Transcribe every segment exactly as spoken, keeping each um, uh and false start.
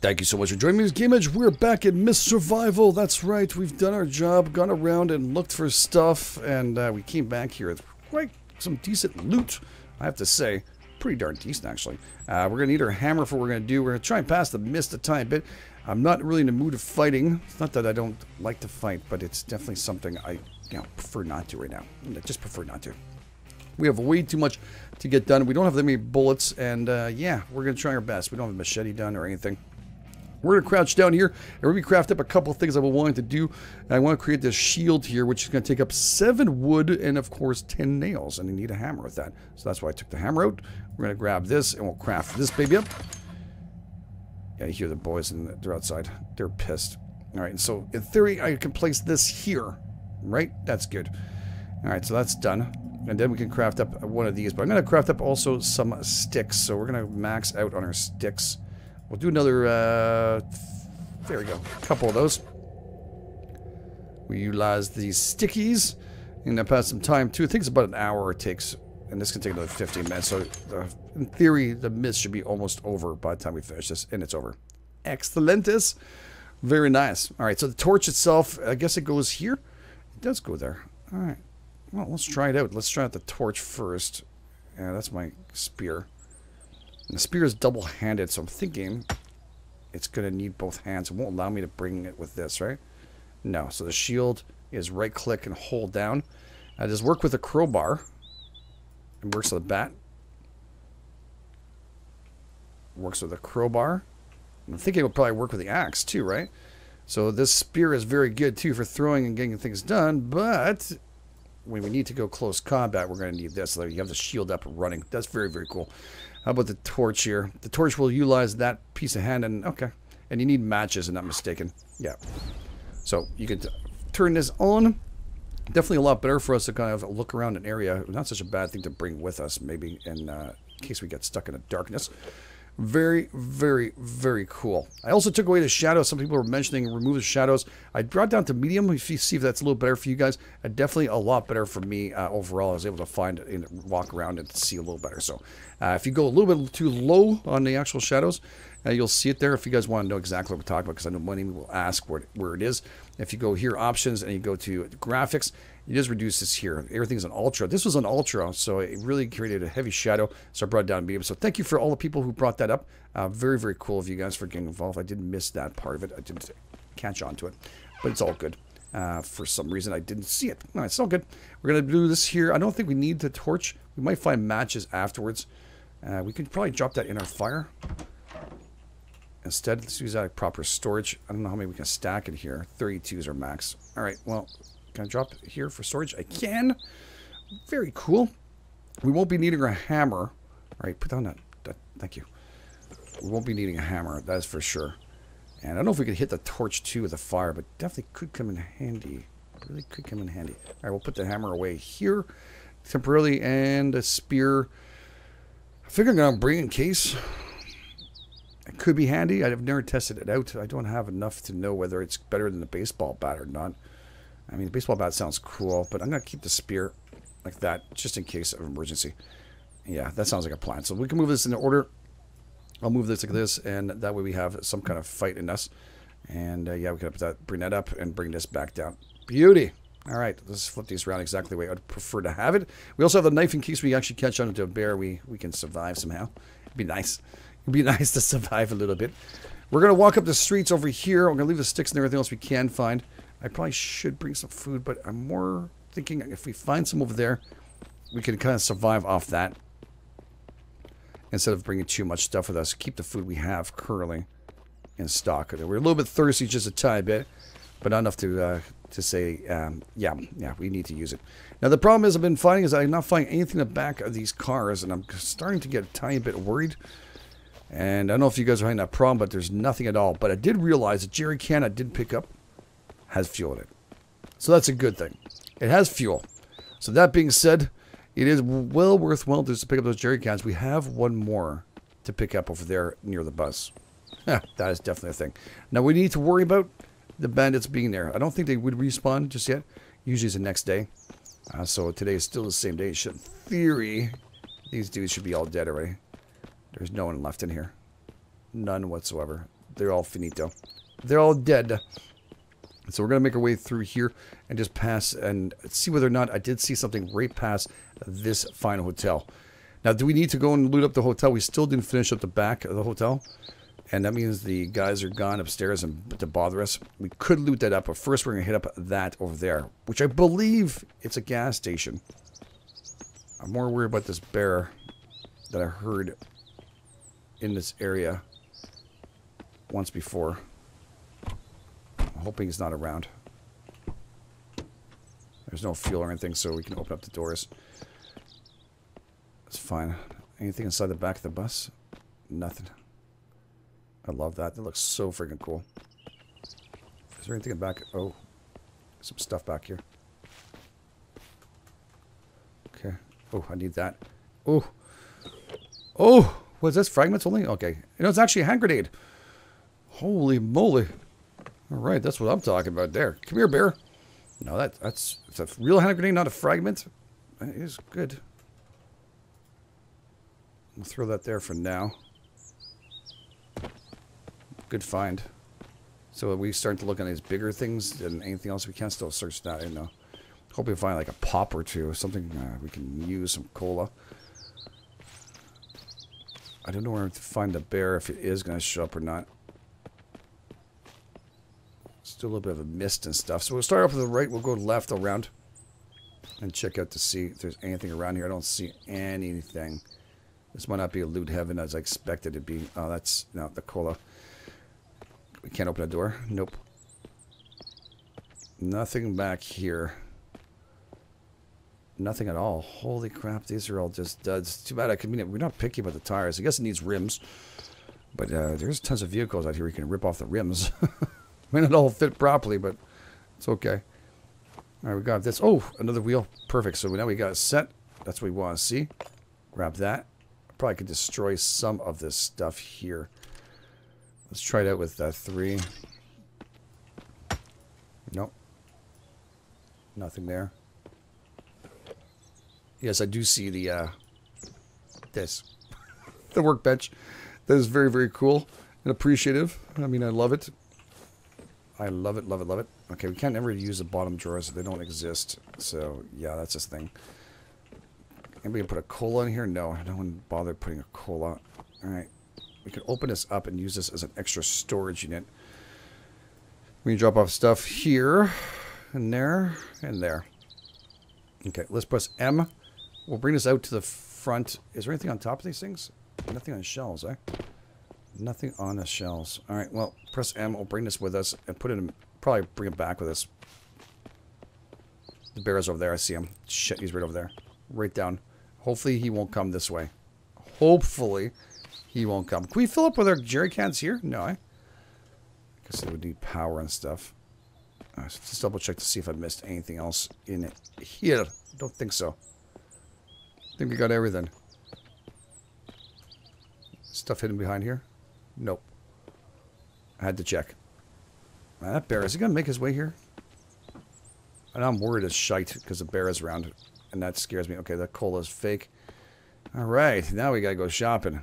Thank you so much for joining me. This is GameEdge. We're back at Mist Survival. That's right. We've done our job, gone around and looked for stuff, and uh, we came back here with quite some decent loot, I have to say. Pretty darn decent, actually. Uh, we're going to need our hammer for what we're going to do. We're going to try and pass the mist a tiny bit. I'm not really in the mood of fighting. It's not that I don't like to fight, but it's definitely something I you know, prefer not to right now. I just prefer not to. We have way too much to get done. We don't have that many bullets, and uh, yeah, we're going to try our best. We don't have a machete done or anything. We're going to crouch down here, and we're going to craft up a couple of things I've been wanting to do. And I want to create this shield here, which is going to take up seven wood and, of course, ten nails. And you need a hammer with that. So that's why I took the hammer out. We're going to grab this, and we'll craft this baby up. Yeah, you hear the boys, and they're outside. They're pissed. All right, and so in theory, I can place this here, right? That's good. All right, so that's done. And then we can craft up one of these. But I'm going to craft up also some sticks. So we're going to max out on our sticks. We'll do another, uh, there we go, a couple of those. We utilize these stickies, and I pass some time too. I think it's about an hour it takes, and this can take another fifteen minutes. So uh, in theory, the mist should be almost over by the time we finish this, and it's over. Excellentis. Very nice. All right, so the torch itself, I guess it goes here. It does go there. All right, well, let's try it out. Let's try out the torch first. Yeah, that's my spear. And the spear is double-handed, so I'm thinking it's going to need both hands. It won't allow me to bring it with this, right? No. So the shield is right-click and hold down. I just work with a crowbar. It works with a bat. Works with a crowbar. I'm thinking it will probably work with the axe, too, right? So this spear is very good, too, for throwing and getting things done, but when we need to go close combat, we're going to need this. So you have the shield up and running. That's very, very cool. How about the torch here? The torch will utilize that piece of hand, and okay. And you need matches, if I'm not mistaken. Yeah. So you can turn this on. Definitely a lot better for us to kind of look around an area. Not such a bad thing to bring with us, maybe, in, uh, in case we get stuck in the darkness. Very, very, very cool. I also took away the shadows. Some people were mentioning remove the shadows. I brought down to medium. If you see if that's a little better for you guys. Uh, definitely a lot better for me uh, overall. I was able to find and walk around and see a little better. So uh, if you go a little bit too low on the actual shadows, uh, you'll see it there. If you guys want to know exactly what we're talking about, because I know many people will ask where it, where it is. If you go here, options, and you go to graphics, you just reduce this here. Everything's on ultra. This was on ultra, so it really created a heavy shadow, so I brought it down medium. So thank you for all the people who brought that up. Uh, very, very cool of you guys for getting involved. I did miss that part of it. I didn't catch on to it, but it's all good. Uh, for some reason, I didn't see it. No, it's all good. We're going to do this here. I don't think we need the torch. We might find matches afterwards. Uh, we could probably drop that in our fire. Instead, let's use that proper storage. I don't know how many we can stack in here. thirty-two is our max. All right, well, can I drop it here for storage? I can. Very cool. We won't be needing a hammer. All right, put down that. that thank you. We won't be needing a hammer, that is for sure. And I don't know if we could hit the torch, too, with the fire, but definitely could come in handy. Really could come in handy. All right, we'll put the hammer away here temporarily, and a spear. I figure I'm going to bring in case. It could be handy. I've never tested it out. I don't have enough to know whether it's better than the baseball bat or not. I mean, the baseball bat sounds cool, but I'm going to keep the spear like that just in case of emergency. Yeah, that sounds like a plan. So we can move this in order. I'll move this like this, and that way we have some kind of fight in us. And uh, yeah, we can put that, bring that up and bring this back down. Beauty. All right, let's flip these around exactly the way I'd prefer to have it. We also have the knife in case we actually catch onto a bear. We, we can survive somehow. It'd be nice. It'd be nice to survive a little bit. We're going to walk up the streets over here. We're going to leave the sticks and everything else we can find. I probably should bring some food, but I'm more thinking if we find some over there, we can kind of survive off that instead of bringing too much stuff with us. Keep the food we have currently in stock. We're a little bit thirsty, just a tiny bit, but not enough to uh, to say, um, yeah, yeah, we need to use it. Now, the problem is I've been finding is I'm not finding anything in the back of these cars, and I'm starting to get a tiny bit worried. And I don't know if you guys are having that problem, but there's nothing at all. But I did realize the jerry can I did pick up has fuel in it. So that's a good thing. It has fuel. So that being said, it is well worthwhile just to pick up those jerry cans. We have one more to pick up over there near the bus. That is definitely a thing. Now we need to worry about the bandits being there. I don't think they would respawn just yet. Usually it's the next day. Uh, so today is still the same day. In theory, these dudes should be all dead already. There's no one left in here. None whatsoever. they're all finito. They're all dead. So we're going to make our way through here and just pass and see whether or not I did see something right past this fine hotel. Now, do we need to go and loot up the hotel? We still didn't finish up the back of the hotel. And that means the guys are gone upstairs and to bother us. We could loot that up, but first we're going to hit up that over there, which I believe it's a gas station. I'm more worried about this bear that I heard in this area once before. I'm hoping he's not around. There's no fuel or anything, so we can open up the doors. It's fine. Anything inside the back of the bus? Nothing. I love that. That looks so freaking cool. Is there anything in the back? Oh, some stuff back here. Okay. Oh, I need that. Oh. Oh, was this fragments only? Okay. You know, it's actually a hand grenade. Holy moly. All right, that's what I'm talking about there. Come here, bear. No, that, that's it's a real hand grenade, not a fragment. That is good. I'll throw that there for now. Good find. So we start to look at these bigger things than anything else. We can still search that, you know. Hope we find like a pop or two or something. Uh, we can use some cola. I don't know where to find the bear, if it is going to show up or not. Still a little bit of a mist and stuff. So we'll start off to the right. We'll go left around and check out to see if there's anything around here. I don't see anything. This might not be a loot heaven as I expected it to be. Oh, that's not the cola. We can't open a door. Nope. Nothing back here. Nothing at all. Holy crap. These are all just duds. Too bad I could mean it. We're not picky about the tires. I guess it needs rims. But uh, there's tons of vehicles out here we can rip off the rims. May not all fit properly, but it's okay. All right, we got this. Oh, another wheel. Perfect. So now we got it set. That's what we want to see. Grab that. I probably could destroy some of this stuff here. Let's try it out with uh, three. Nope. Nothing there. Yes, I do see the, uh, this. The workbench. That is very, very cool and appreciative. I mean, I love it. I love it, love it, love it. Okay, we can't ever use the bottom drawers. They don't exist. So, yeah, that's this thing. Anybody put a cola in here? No, I don't want to bother putting a cola. All right. We can open this up and use this as an extra storage unit. We can drop off stuff here, and there, and there. Okay, let's press M. We'll bring this out to the front. Is there anything on top of these things? Nothing on shelves, eh? Nothing on the shelves. All right, well, press M. We'll bring this with us and put it in. Probably bring it back with us. The bear's over there. I see him. Shit, he's right over there. Right down. Hopefully, he won't come this way. Hopefully. He won't come. Can we fill up with our jerry cans here? No, eh? I guess it would need power and stuff. All right, so let's double check to see if I missed anything else in it. Here. Don't think so. I think we got everything. Stuff hidden behind here? Nope. I had to check. Man, that bear, is he going to make his way here? And I'm worried as shite because the bear is around. And that scares me. Okay, that cola is fake. All right. Now we got to go shopping.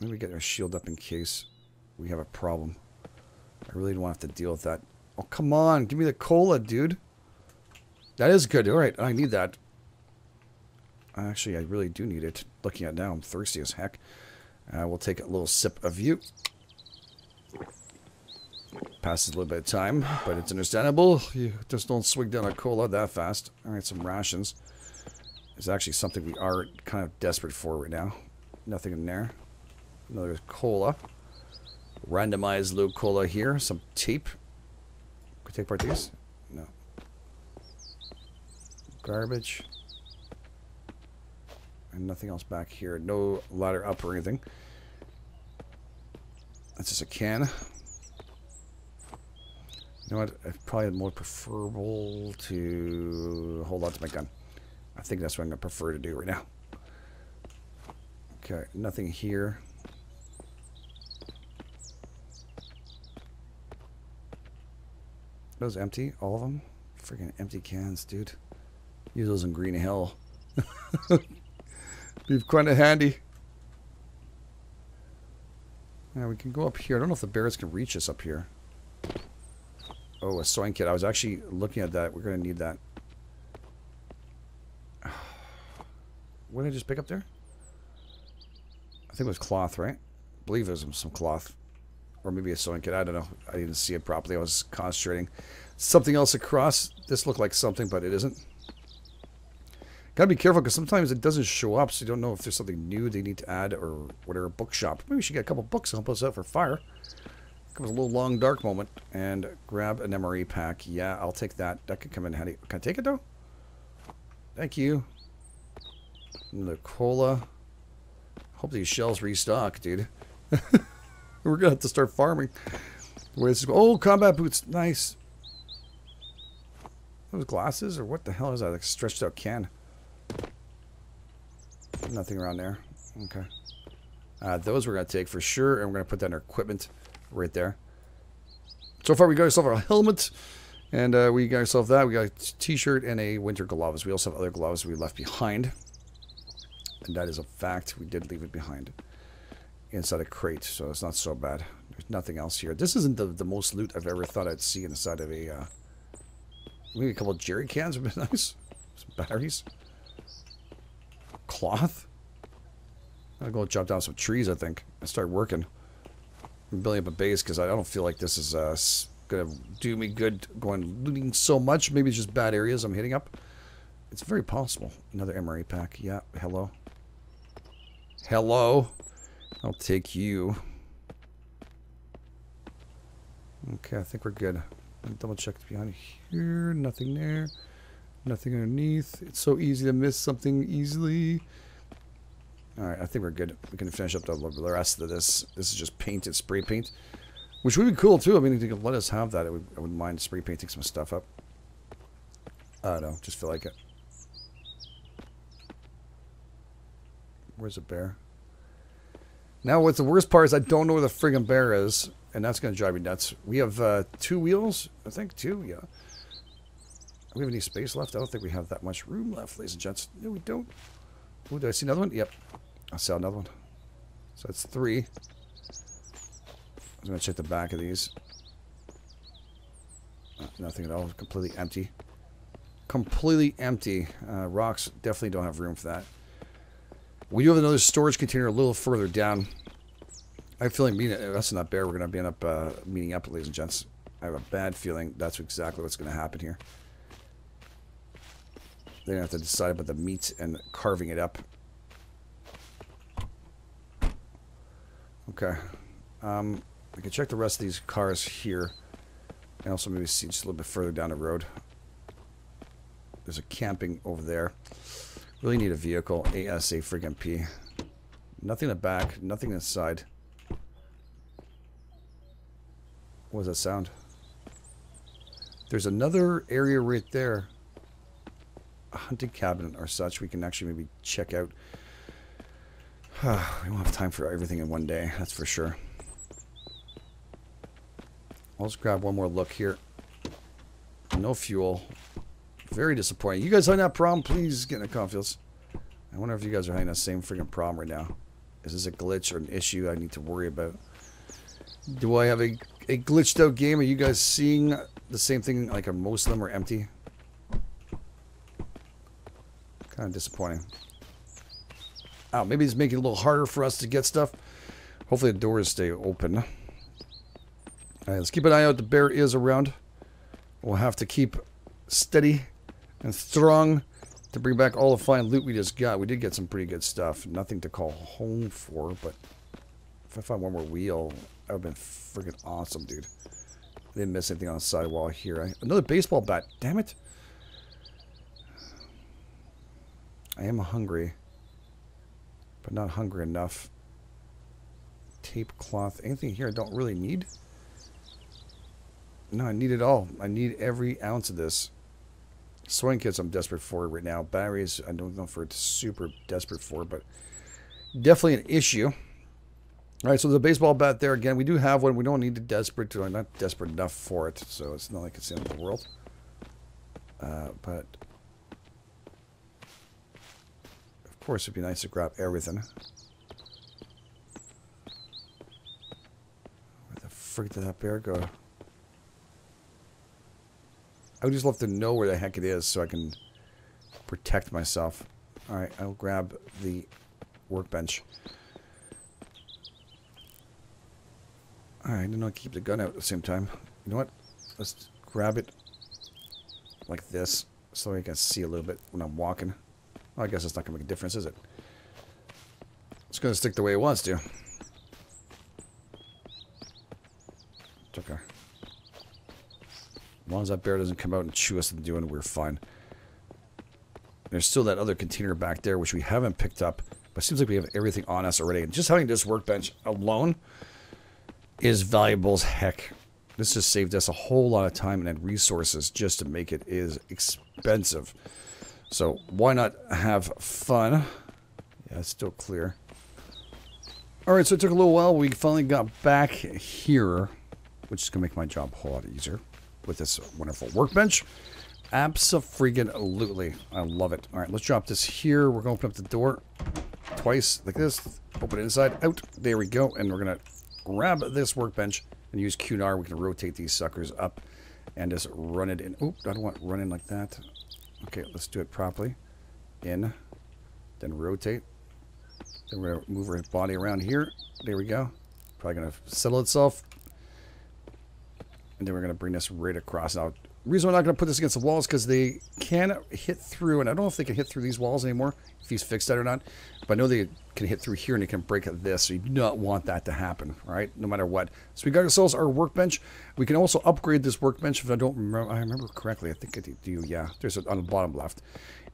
Let me get our shield up in case we have a problem. I really don't want to have to deal with that. Oh, come on. Give me the cola, dude. That is good. All right. I need that. Actually, I really do need it. Looking at it now, I'm thirsty as heck. Uh, we'll take a little sip of you. Passes a little bit of time, but it's understandable. You just don't swig down a cola that fast. All right, some rations. It's actually something we are kind of desperate for right now. Nothing in there. Another cola. Randomized low cola here. Some tape. Could take part of these? No. Garbage. And nothing else back here. No ladder up or anything. That's just a can. You know what? It's probably more preferable to hold on to my gun. I think that's what I'm going to prefer to do right now. Okay, nothing here. Those empty, all of them? Freaking empty cans, dude. Use those in Green Hell. Be kind of handy. Yeah, we can go up here. I don't know if the bears can reach us up here. Oh, a sewing kit. I was actually looking at that. We're going to need that. What did I just pick up there? I think it was cloth, right? I believe it was some cloth. Or maybe a sewing kit. I don't know. I didn't see it properly. I was concentrating. Something else across. This looked like something, but it isn't. Gotta be careful, because sometimes it doesn't show up, so you don't know if there's something new they need to add or whatever. Bookshop. Maybe we should get a couple books to help us out for fire. Comes a little long dark moment. And grab an M R E pack. Yeah, I'll take that. That could come in handy. Can I take it, though? Thank you. Another cola. Hope these shells restock, dude. We're gonna have to start farming. Where is this? Oh, combat boots. Nice. Those glasses? Or what the hell is that? Like stretched out can. Nothing around there. Okay. Uh, those we're gonna take for sure. And we're gonna put that in our equipment right there. So far we got ourselves our helmet. And uh, we got ourselves that. We got a t-shirt and a winter gloves. We also have other gloves we left behind. And that is a fact. We did leave it behind. Inside a crate, so it's not so bad. There's nothing else here. This isn't the, the most loot I've ever thought I'd see inside of a... Uh, maybe a couple of jerry cans would be nice. Some batteries. Cloth. I'll go chop down some trees, I think. I start working. I'm building up a base because I don't feel like this is uh, going to do me good going looting so much. Maybe it's just bad areas I'm hitting up. It's very possible. Another M R E pack. Yeah, hello. Hello. I'll take you. Okay, I think we're good. Double check behind here. Nothing there. Nothing underneath. It's so easy to miss something easily. Alright, I think we're good. We can finish up the rest of this. This is just paint and spray paint. Which would be cool too. I mean, if you could let us have that, I wouldn't would mind spray painting some stuff up. I don't know. Just feel like it. Where's the bear? Now, what's the worst part is I don't know where the friggin' bear is, and that's going to drive me nuts. We have uh, two wheels, I think, two, yeah. Do we have any space left? I don't think we have that much room left, ladies and gents. No, we don't. Oh, did I see another one? Yep. I saw another one. So that's three. I'm going to check the back of these. Uh, nothing at all. Completely empty. Completely empty. Uh, rocks definitely don't have room for that. We do have another storage container a little further down. I have a feeling meeting, that's not bear. We're going to end up uh, meeting up, ladies and gents. I have a bad feeling that's exactly what's going to happen here. They're going to have to decide about the meat and carving it up. Okay. Um, I can check the rest of these cars here. And also maybe see just a little bit further down the road. There's a camping over there. Really need a vehicle. ASA freaking P. Nothing in the back. Nothing inside. What was that sound? There's another area right there. A hunting cabinet or such. We can actually maybe check out. We won't have time for everything in one day. That's for sure. I'll just grab one more look here. No fuel. Very disappointing. You guys having that problem? Please get in the comments. I wonder if you guys are having that same freaking problem right now. Is this a glitch or an issue I need to worry about? Do I have a, a glitched out game? Are you guys seeing the same thing? Like most of them are empty? Kind of disappointing. Oh, maybe it's making it a little harder for us to get stuff. Hopefully the doors stay open. Alright, let's keep an eye out. The bear is around. We'll have to keep steady and strong to bring back all the fine loot we just got. We did get some pretty good stuff. Nothing to call home for, but if I find one more wheel, that would have been freaking awesome, dude. I didn't miss anything on the sidewall here. I, another baseball bat. Damn it. I am hungry, but not hungry enough. Tape, cloth. Anything here I don't really need? No, I need it all. I need every ounce of this. Sewing kits I'm desperate for right now. Batteries, I don't know if we're super desperate for, but definitely an issue. All right, so the baseball bat there again. We do have one. We don't need it desperate to. I'm not desperate enough for it, so it's not like it's in the world. Uh, but of course, it'd be nice to grab everything. frick did that bear go? I would just love to know where the heck it is so I can protect myself. Alright, I'll grab the workbench. Alright, I didn't keep the gun out at the same time. You know what? Let's grab it like this so I can see a little bit when I'm walking. Well, I guess that's not going to make a difference, is it? It's going to stick the way it wants to. It's okay. As long as that bear doesn't come out and chew us and do it, we're fine. There's still that other container back there, which we haven't picked up. But it seems like we have everything on us already. And just having this workbench alone is valuable as heck. This just saved us a whole lot of time and resources just to make it is expensive. So why not have fun? Yeah, it's still clear. Alright, so it took a little while. We finally got back here, which is going to make my job a whole lot easier with this wonderful workbench. Abso-freaking-lutely. I love it. Alright, let's drop this here. We're going to open up the door twice like this. Open it inside, out. There we go. And we're going to grab this workbench and use Q and R. We can rotate these suckers up and just run it in. Oop, I don't want to run in like that. Okay, let's do it properly. In, then rotate. Then we're going to move our body around here. There we go. Probably going to settle itself. And then we're going to bring this right across. Now, the reason we're not going to put this against the walls because they can hit through, and I don't know if they can hit through these walls anymore, if he's fixed that or not, but I know they can hit through here and it can break this, so you do not want that to happen, all right, no matter what. So we got ourselves our workbench. We can also upgrade this workbench if I don't remember, I remember correctly, I think I do, yeah, there's a, on the bottom left.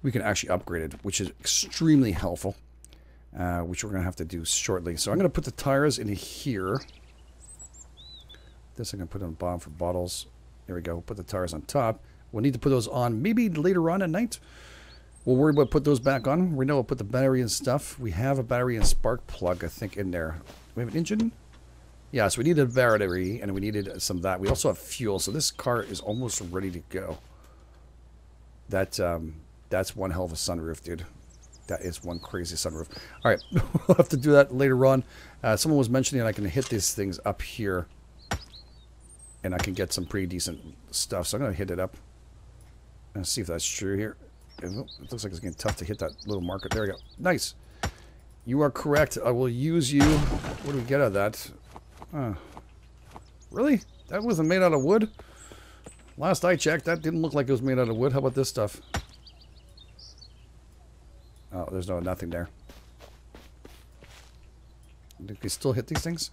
We can actually upgrade it, which is extremely helpful, uh, which we're going to have to do shortly. So I'm going to put the tires in here. This I'm going to put on the bottom for bottles. There we go. Put the tires on top. We'll need to put those on maybe later on at night. We'll worry about put those back on. We know we'll put the battery and stuff. We have a battery and spark plug, I think, in there. We have an engine? Yeah, so we needed a battery, and we needed some of that. We also have fuel, so this car is almost ready to go. That, um, that's one hell of a sunroof, dude. That is one crazy sunroof. All right, we'll have to do that later on. Uh, someone was mentioning I can hit these things up here. And I can get some pretty decent stuff. So I'm going to hit it up. And see if that's true here. It looks like it's getting tough to hit that little marker. There we go. Nice. You are correct. I will use you. What do we get out of that? Uh, really? That wasn't made out of wood? Last I checked, that didn't look like it was made out of wood. How about this stuff? Oh, there's no nothing there. Did we still hit these things?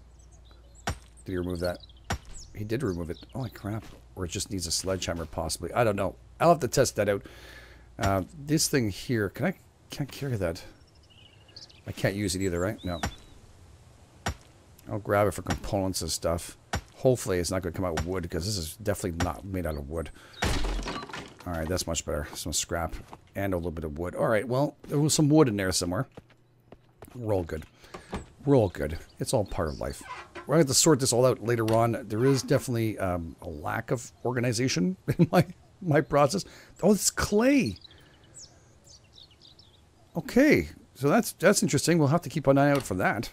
Did you remove that? He did remove it. Holy crap. Or it just needs a sledgehammer, possibly. I don't know. I'll have to test that out. Uh, this thing here. Can I... Can't carry that. I can't use it either, right? No. I'll grab it for components and stuff. Hopefully it's not going to come out wood, because this is definitely not made out of wood. Alright, that's much better. Some scrap and a little bit of wood. Alright, well, there was some wood in there somewhere. We're all good. We're all good. It's all part of life. We're going to have to sort this all out later on. There is definitely um, a lack of organization in my, my process. Oh, it's clay. Okay. So that's that's interesting. We'll have to keep an eye out for that.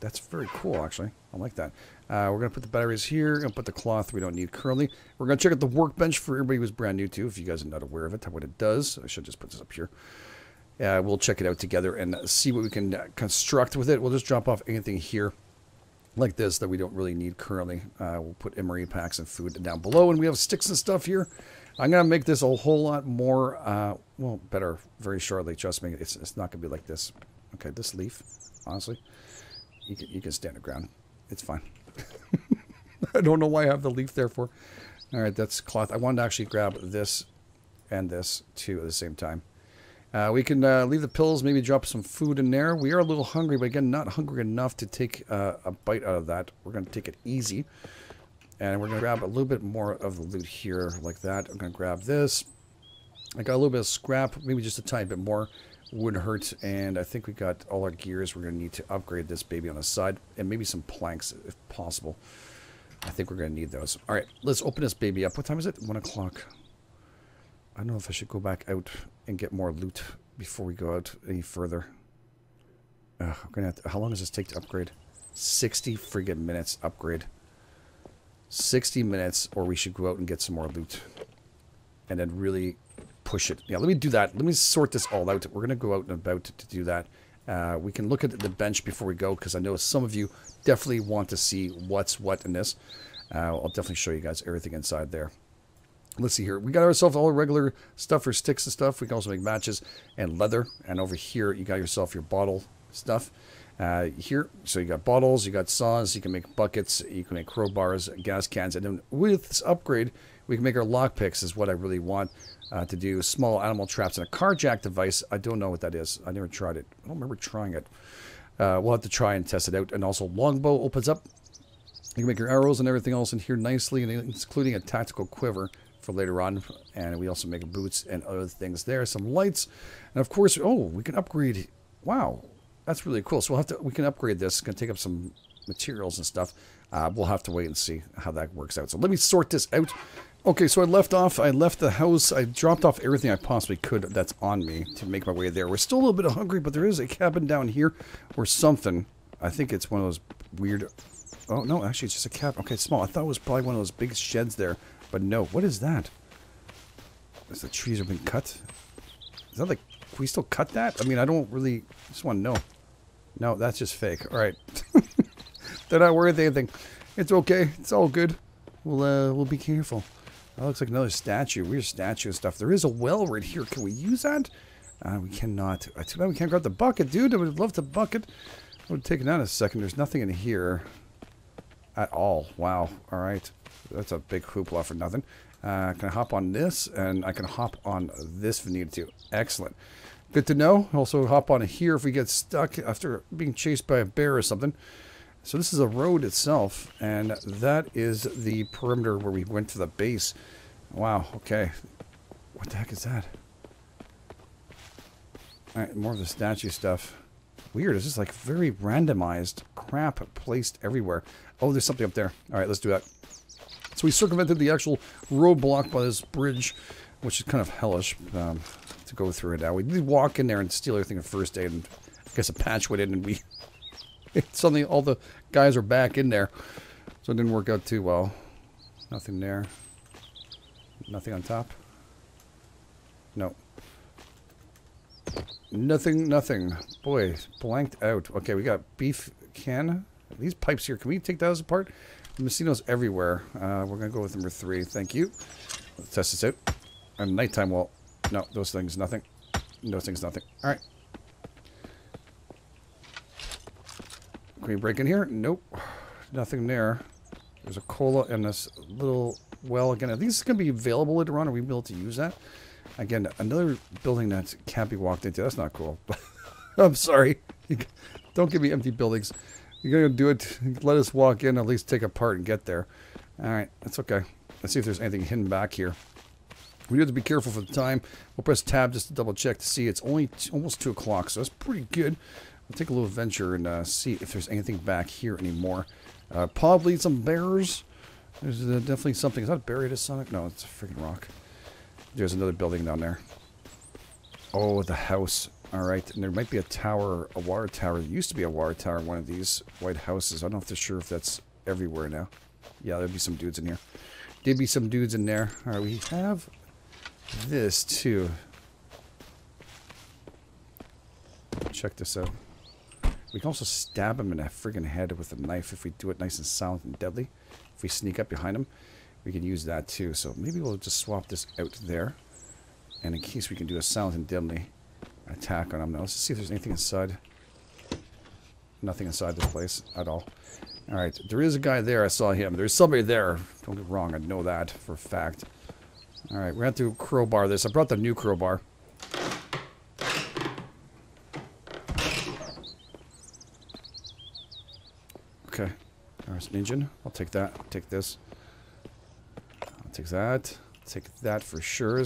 That's very cool, actually. I like that. Uh, we're going to put the batteries here. We're going to put the cloth we don't need currently. We're going to check out the workbench for everybody who's brand new, too, if you guys are not aware of it, what it does. I should just put this up here. Uh, we'll check it out together and see what we can construct with it. We'll just drop off anything here. Like this that we don't really need currently. Uh, we'll put emery packs and food down below, and we have sticks and stuff here. I'm gonna make this a whole lot more, uh, well, better very shortly. Trust me, it's it's not gonna be like this. Okay, this leaf, honestly, you can you can stand the ground. It's fine. I don't know why I have the leaf there for. All right, that's cloth. I wanted to actually grab this and this too at the same time. Uh, we can uh, leave the pills, maybe drop some food in there. We are a little hungry, but again, not hungry enough to take uh, a bite out of that. We're going to take it easy. And we're going to grab a little bit more of the loot here, like that. I'm going to grab this. I got a little bit of scrap, maybe just a tiny bit more. Wouldn't hurt. And I think we got all our gears. We're going to need to upgrade this baby on the side. And maybe some planks, if possible. I think we're going to need those. All right, let's open this baby up. What time is it? One o'clock. I don't know if I should go back out and get more loot before we go out any further. Ugh, I'm gonna have to, how long does this take to upgrade? sixty friggin' minutes upgrade. sixty minutes, or we should go out and get some more loot. And then really push it. Yeah, let me do that. Let me sort this all out. We're going to go out and about to do that. Uh, we can look at the bench before we go, because I know some of you definitely want to see what's what in this. Uh, I'll definitely show you guys everything inside there. Let's see here. We got ourselves all regular stuff for sticks and stuff. We can also make matches and leather. And over here, you got yourself your bottle stuff. Uh, here, so you got bottles, you got saws, you can make buckets, you can make crowbars, gas cans. And then with this upgrade, we can make our lockpicks is what I really want uh, to do. Small animal traps and a carjack device. I don't know what that is. I never tried it. I don't remember trying it. Uh, we'll have to try and test it out. And also longbow opens up. You can make your arrows and everything else in here nicely, and including a tactical quiver for later on. And we also make boots and other things there. Some lights. And of course, oh, we can upgrade. Wow. That's really cool. So we'll have to, we can upgrade this. It's going to take up some materials and stuff. Uh, we'll have to wait and see how that works out. So let me sort this out. Okay, so I left off. I left the house. I dropped off everything I possibly could that's on me to make my way there. We're still a little bit hungry, but there is a cabin down here or something. I think it's one of those weird... Oh, no, actually, it's just a cabin. Okay, it's small. I thought it was probably one of those big sheds there, but no. What is that? Is the trees have been cut? Is that like... Can we still cut that? I mean, I don't really... I just want to know. No, that's just fake. All right. They're not worth anything. It's okay. It's all good. We'll uh, we'll be careful. That looks like another statue. Weird statue and stuff. There is a well right here. Can we use that? Uh, we cannot. I too bad we can't grab the bucket, dude. I would love the bucket. I would have taken that in a second. There's nothing in here at all. Wow. All right. That's a big hoopla for nothing. Uh, can I hop on this? And I can hop on this if we need to. Excellent. Good to know. Also hop on here if we get stuck after being chased by a bear or something. So this is a road itself, and that is the perimeter where we went to the base. Wow, okay. What the heck is that? All right, more of the statue stuff. Weird, it's just like very randomized crap placed everywhere. Oh, there's something up there. All right, let's do that. So we circumvented the actual roadblock by this bridge, which is kind of hellish um, to go through it now. We did walk in there and steal everything at first aid, and I guess a patch went in, and we suddenly all the guys are back in there. So it didn't work out too well. Nothing there. Nothing on top. No. Nothing, nothing. Boy, blanked out. Okay, we got beef can. These pipes here, can we take those apart? Mosquitoes everywhere. Uh, we're going to go with number three. Thank you. Let's test this out. And nighttime wall. No, those things, nothing. Those things, nothing. All right. Can we break in here? Nope. Nothing there. There's a cola in this little well. Again, are these going to be available later on? Are we able to use that? Again, another building that can't be walked into. That's not cool. I'm sorry. Don't give me empty buildings. You're going to do it. Let us walk in, at least take a part and get there. All right. That's okay. Let's see if there's anything hidden back here. We do have to be careful for the time. We'll press tab just to double check to see. It's only t almost two o'clock, so that's pretty good. We'll take a little venture and uh, see if there's anything back here anymore. Uh, probably some bears. There's uh, definitely something. Is that buried as Sonic? No, it's a freaking rock. There's another building down there. Oh, the house. All right, and there might be a tower, a water tower. There used to be a water tower in one of these white houses. I don't know if they're sure if that's everywhere now. Yeah, there'd be some dudes in here. There'd be some dudes in there. All right, we have this too. Check this out. We can also stab him in the friggin' head with a knife if we do it nice and silent and deadly. If we sneak up behind him, we can use that too. So maybe we'll just swap this out there. And in case we can do a silent and deadly attack on him now. Let's see if there's anything inside. Nothing inside this place at all. All right, there is a guy there. I saw him. There's somebody there. Don't get wrong. I know that for a fact. All right, we're going to have to crowbar this. I brought the new crowbar. Okay. There's an engine. I'll take that. I'll take this. I'll take that. I'll take that for sure.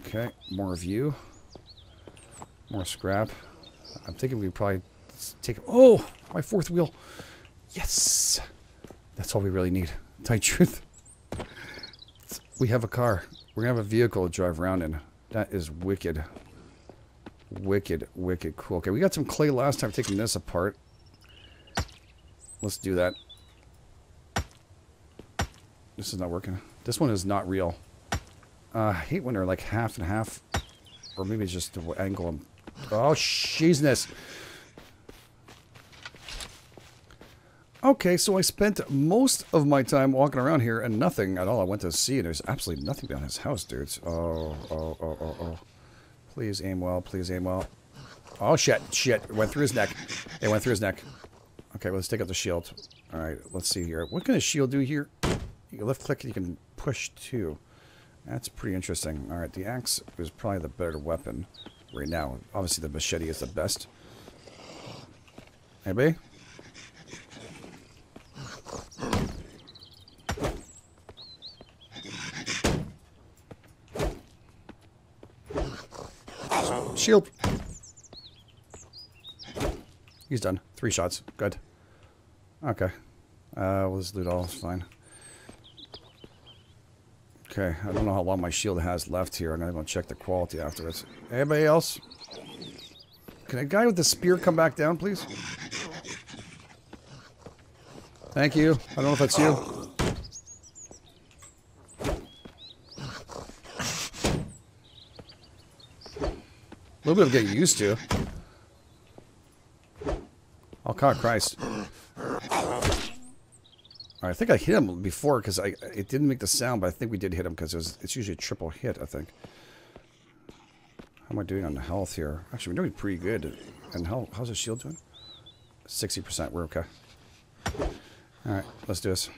Okay, more of you. More scrap. I'm thinking we probably take... Oh, my fourth wheel. Yes. That's all we really need. Tight truth. We have a car. We're going to have a vehicle to drive around in. That is wicked. Wicked, wicked cool. Okay, we got some clay last time taking this apart. Let's do that. This is not working. This one is not real. Uh, I hate when they're like half and half. Or maybe it's just the angle I'm... Oh, sheesness. Okay, so I spent most of my time walking around here and nothing at all. I went to see and there's absolutely nothing beyond his house, dudes. Oh, oh, oh, oh, oh. Please aim well, please aim well. Oh, shit, shit. It went through his neck. It went through his neck. Okay, well, let's take out the shield. All right, let's see here. What can a shield do here? You left click and you can push too. That's pretty interesting. All right, the axe is probably the better weapon right now. Obviously, the machete is the best. Anybody? Shield. He's done. Three shots. Good. Okay. Uh, we'll just loot all. It's fine. Okay. I don't know how long my shield has left here. I'm going to check the quality afterwards. Anybody else? Can a guy with the spear come back down, please? Thank you. I don't know if that's you. A little bit of getting used to. Oh, God, Christ. All right, I think I hit him before because I it didn't make the sound, but I think we did hit him because it it's usually a triple hit, I think. How am I doing on the health here? Actually, we're doing pretty good. And how, how's the shield doing? sixty percent. We're okay. All right, let's do this.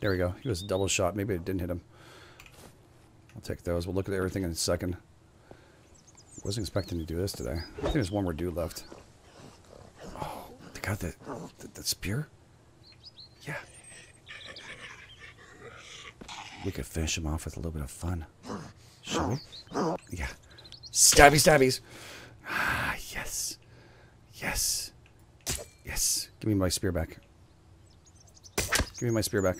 There we go. He was a double shot. Maybe it didn't hit him. I'll take those. We'll look at everything in a second. Wasn't expecting to do this today. I think there's one more dude left. Oh, they got the, the, the spear? Yeah. We could finish him off with a little bit of fun. Shall we? Yeah. Stabby stabbies. Ah, yes. Yes. Yes. Give me my spear back. Give me my spear back.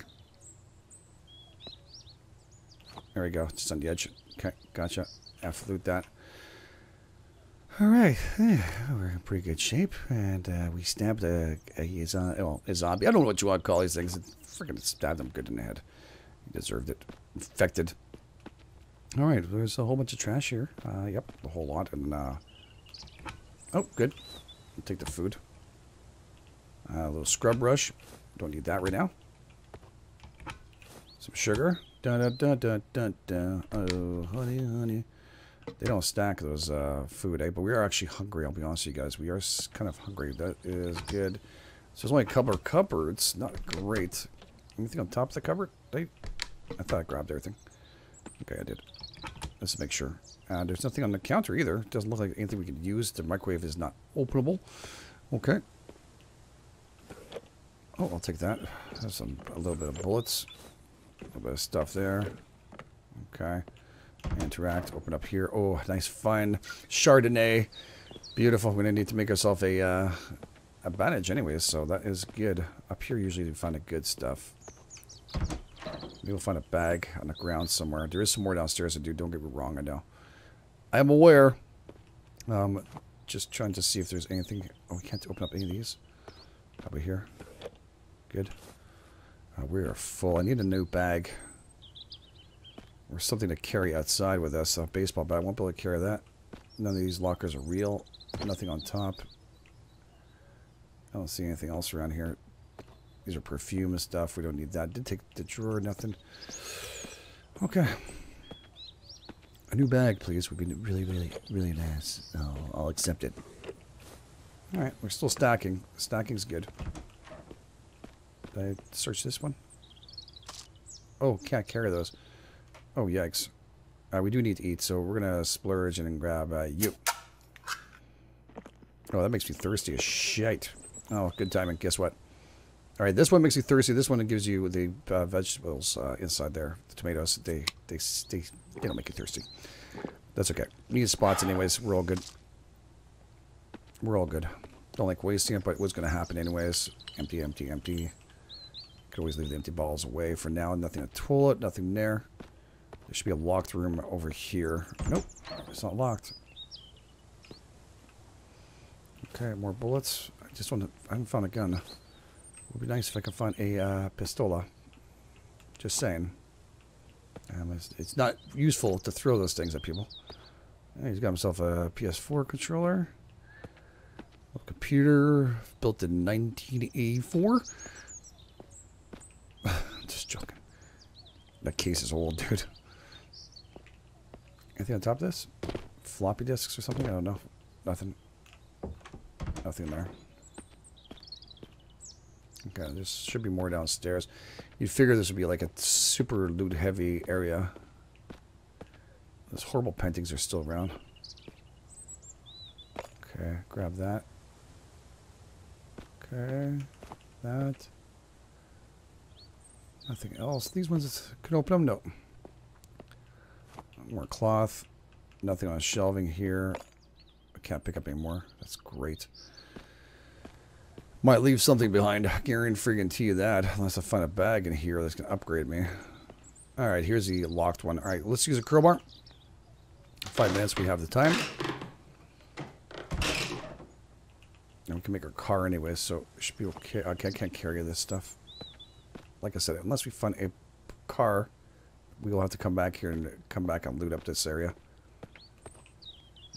There we go. Just on the edge. Okay, gotcha. F loot that. All right, we're in pretty good shape, and uh, we stabbed a, a, a, well, a zombie. I don't know what you want to call these things. Freaking stabbed him good in the head. He deserved it. Infected. All right, there's a whole bunch of trash here. Uh, yep, the whole lot. And uh, oh, good. I'll take the food. Uh, a little scrub brush. Don't need that right now. Some sugar. Dun, dun, dun, dun, dun, dun. Oh, honey, honey. They don't stack those uh, food, eh? But we are actually hungry, I'll be honest with you guys. We are kind of hungry. That is good. So there's only a couple of cupboards. Not great. Anything on top of the cupboard? I, I thought I grabbed everything. Okay, I did. Let's make sure. Uh, there's nothing on the counter either. It doesn't look like anything we could use. The microwave is not openable. Okay. Oh, I'll take that. There's some, a little bit of bullets. A little bit of stuff there. Okay. Interact. Open up here. Oh, nice fine Chardonnay. Beautiful. We're going to need to make ourselves a, uh, a bandage anyways, so that is good. Up here usually you find the good stuff. Maybe we'll find a bag on the ground somewhere. There is some more downstairs to do. Don't get me wrong, I know. I am aware. Um, just trying to see if there's anything. Oh, we can't open up any of these. Probably here. Good. Uh, we are full. I need a new bag. Or something to carry outside with us. A baseball bat. I won't be able to carry that. None of these lockers are real. Nothing on top. I don't see anything else around here. These are perfume and stuff. We don't need that. Did take the drawer. Nothing. Okay. A new bag, please, would be really, really, really nice. Oh, I'll accept it. Alright, we're still stacking. Stacking's good. Did I search this one? Oh, can't carry those. Oh, yikes. Uh, we do need to eat, so we're going to splurge and then grab uh, you. Oh, that makes me thirsty as shit. Oh, good timing. Guess what? All right, this one makes you thirsty. This one gives you the uh, vegetables uh, inside there. The tomatoes, they, they, they, they don't make you thirsty. That's okay. We need spots anyways. We're all good. We're all good. Don't like wasting it, but it was going to happen anyways. Empty, empty, empty. Could always leave the empty bottles away for now. Nothing in the toilet, nothing there. There should be a locked room over here. Nope, it's not locked. Okay, more bullets. I just want to. I haven't found a gun. It would be nice if I could find a uh, pistola. Just saying. Um, it's, it's not useful to throw those things at people. He's got himself a P S four controller. A computer built in nineteen eighty-four. Just joking. That case is old, dude. Anything on top of this? Floppy disks or something? I don't know. Nothing. Nothing there. Okay, there should be more downstairs. You'd figure this would be like a super loot heavy area. Those horrible paintings are still around. Okay, grab that. Okay, that. Nothing else. These ones, could open them? No. More cloth. Nothing on shelving here. I can't pick up anymore. That's great. Might leave something behind. Guarantee you that. Unless I find a bag in here that's going to upgrade me. Alright, here's the locked one. Alright, let's use a crowbar. Five minutes, we have the time. And we can make our car anyway, so it should be okay. Okay, I can't carry this stuff. Like I said, unless we find a car, we will have to come back here and come back and loot up this area.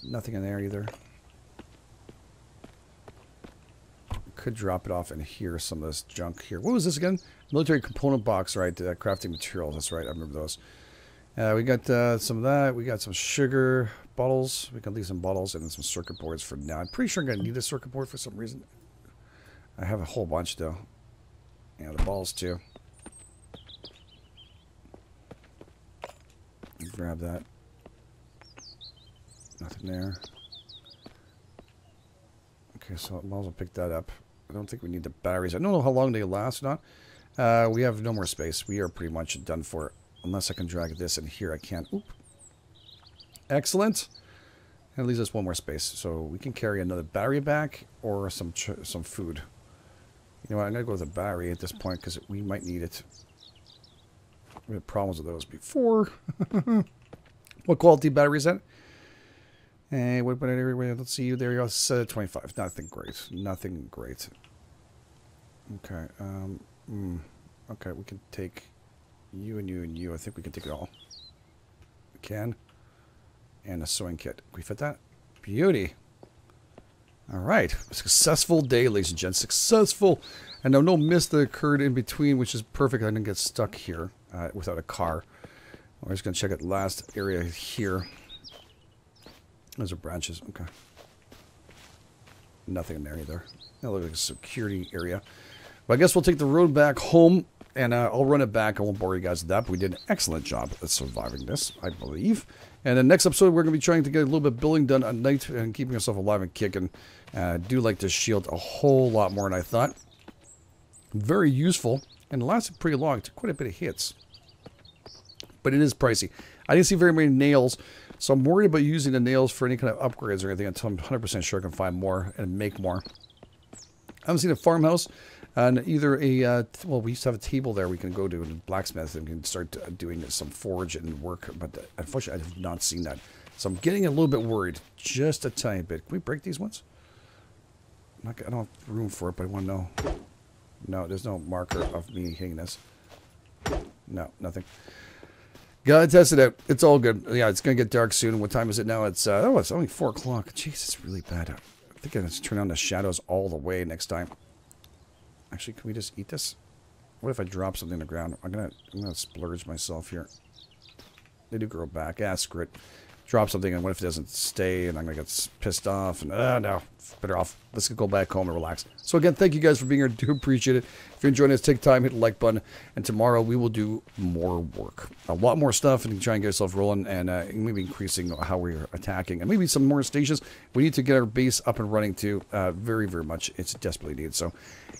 Nothing in there either. Could drop it off in here, some of this junk here. What was this again? Military component box, right? Uh, crafting materials, that's right. I remember those. Uh, we got uh, some of that. We got some sugar bottles. We can leave some bottles and then some circuit boards for now. I'm pretty sure I'm going to need a circuit board for some reason. I have a whole bunch, though. Yeah, the balls, too. Grab that. Nothing there. Okay, so I might as well pick that up. I don't think we need the batteries. I don't know how long they last or not. Uh, we have no more space. We are pretty much done for. Unless I can drag this in here. I can't. Oop. Excellent. And it leaves us one more space. So we can carry another battery back or some ch some food. You know what? I'm going to go with a battery at this point because we might need it. We had problems with those before. What quality battery is that? Hey, wait, wait, wait, wait, let's see you. There you go. Uh, twenty-five. Nothing great. Nothing great. Okay. Um, mm, okay, we can take you and you and you. I think we can take it all. We can. And a sewing kit. Can we fit that? Beauty. All right. A successful day, ladies and gents. Successful. And now no mist that occurred in between, which is perfect. I didn't get stuck here uh, without a car. We're just going to check out the last area here. Those are branches. Okay. Nothing in there either. That looks like a security area. But I guess we'll take the road back home, and uh, I'll run it back. I won't bore you guys with that, but we did an excellent job at surviving this, I believe. And the next episode, we're going to be trying to get a little bit of building done at night and keeping yourself alive and kicking. Uh, I do like this shield a whole lot more than I thought. Very useful, and lasted pretty long. Took quite a bit of hits. But it is pricey. I didn't see very many nails. So I'm worried about using the nails for any kind of upgrades or anything until I'm one hundred percent sure I can find more and make more. I haven't seen a farmhouse and either a, uh, well, we used to have a table there we can go to and blacksmith and we can start doing some forge and work. But unfortunately, I have not seen that. So I'm getting a little bit worried, just a tiny bit. Can we break these ones? I'm not, I don't have room for it, but I want to know. No, there's no marker of me hitting this. No, nothing. Gotta test it out. It's all good. Yeah, it's gonna get dark soon. What time is it now? It's uh, oh, it's only four o'clock. Jeez, it's really bad. I think I'm gonna turn on the shadows all the way next time. Actually, can we just eat this? What if I drop something on the ground? I'm gonna, I'm gonna splurge myself here. They do grow back. Ah, screw it. Drop something, and what if it doesn't stay? And I'm gonna get pissed off. And ah, uh, no, better off. Let's go back home and relax. So again, thank you guys for being here. I do appreciate it. If you're enjoying this, take time, hit the like button. And tomorrow we will do more work, a lot more stuff, and try and get yourself rolling, and uh, maybe increasing how we're attacking, and maybe some more stations. We need to get our base up and running too. Uh, very, very much. It's desperately needed. So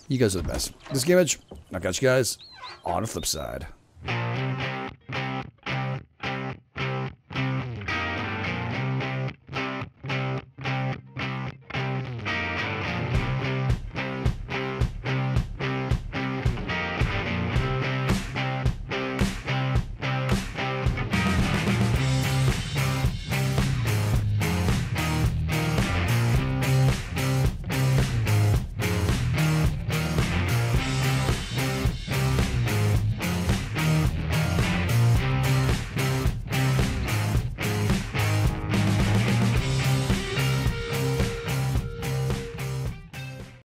you guys are the best. This is GameEdge. I'll catch you guys on the flip side.